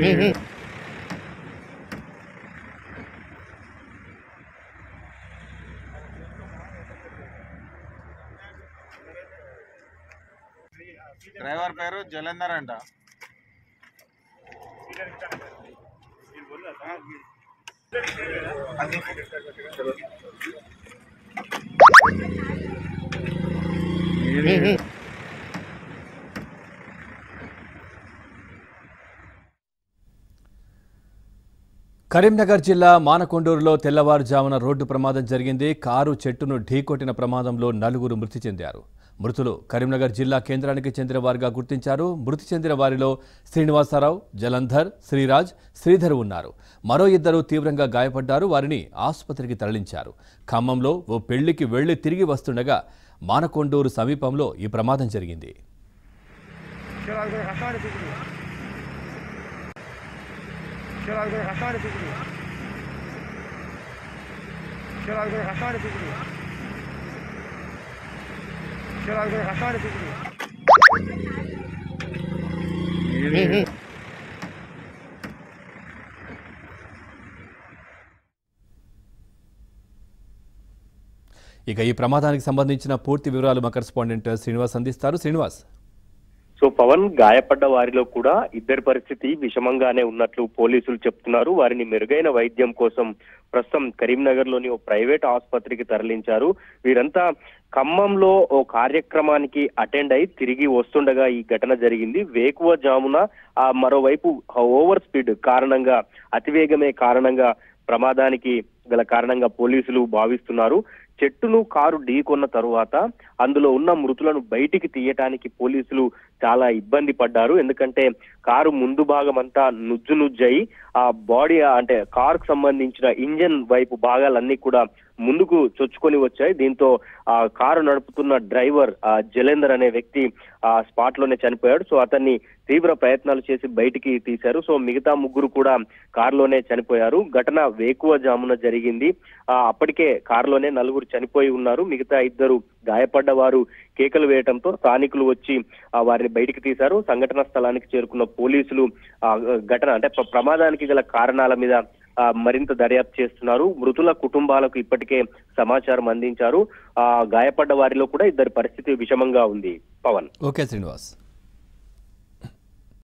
नहीं ड्राइवर पेरू जलेंदर अंट కరీంనగర్ జిల్లా మానకొండూరులో తెల్లవారుజామున రోడ్డు ప్రమాదం జరిగింది. కారు చెట్టును ఢీకొట్టిన ప్రమాదంలో నలుగురు మృతి చెందారు. మృతులు కరీంనగర్ జిల్లా కేంద్రానికి చెందిన వారిగా గుర్తించారు. మృతి చెందిన వారిలో శ్రీనివాసరావు, జలంధర్, శ్రీరాజ్, శ్రీధర్ ఉన్నారు. మరో ఇద్దరు తీవ్రంగా గాయపడ్డారు. వారిని ఆసుపత్రికి తరలించారు. ఖమ్మంలో ఓ పెళ్లికి వెళ్లి తిరిగి వస్తుండగా మానకొండూరు సమీపంలో ఈ ప్రమాదం జరిగింది. ఇక ఈ ప్రమాదానికి సంబంధించిన పూర్తి వివరాలు మా కరెస్పాండెంట్ శ్రీనివాస్ అందిస్తారు. శ్రీనివాస్, సో పవన్, గాయపడ్డ వారిలో కూడా ఇద్దరి పరిస్థితి విషమంగానే ఉన్నట్లు పోలీసులు చెప్తున్నారు. వారిని మెరుగైన వైద్యం కోసం ప్రస్తుతం కరీంనగర్ లోని ఓ ప్రైవేట్ ఆసుపత్రికి తరలించారు. వీరంతా ఖమ్మంలో ఓ కార్యక్రమానికి అటెండ్ అయి తిరిగి వస్తుండగా ఈ ఘటన జరిగింది. వేకువ జామున మరోవైపు ఓవర్ స్పీడ్ కారణంగా, అతివేగమే కారణంగా ప్రమాదానికి గల కారణంగా పోలీసులు భావిస్తున్నారు. చెట్టును కారు ఢీకొన్న తరువాత అందులో ఉన్న మృతులను బయటికి తీయటానికి పోలీసులు చాలా ఇబ్బంది పడ్డారు. ఎందుకంటే కారు ముందు భాగం అంతా నుజ్జయి ఆ బాడీ అంటే కారుకు సంబంధించిన ఇంజన్ వైపు భాగాలన్నీ కూడా ముందుకు చొచ్చుకొని వచ్చాయి. దీంతో ఆ కారు నడుపుతున్న డ్రైవర్ జలేందర్ అనే వ్యక్తి ఆ స్పాట్ లోనే చనిపోయాడు. సో అతన్ని తీవ్ర ప్రయత్నాలు చేసి బయటికి తీశారు. సో మిగతా ముగ్గురు కూడా కారులోనే చనిపోయారు. ఘటన వేకువ జామున జరిగింది. అప్పటికే కారులోనే నలుగురు చనిపోయి ఉన్నారు. మిగతా ఇద్దరు గాయపడ్డ వారు కేకలు వేయడంతో స్థానికులు వచ్చి వారిని బయటికి తీశారు. సంఘటన స్థలానికి చేరుకున్న పోలీసులు ఘటన అంటే ప్రమాదానికి గల కారణాల మీద మరింత దర్యాప్తు చేస్తున్నారు. మృతుల కుటుంబాలకు ఇప్పటికే సమాచారం అందించారు. గాయపడ్డ వారిలో కూడా ఇద్దరి పరిస్థితి విషమంగా ఉంది. పవన్, ఓకే శ్రీనివాస్.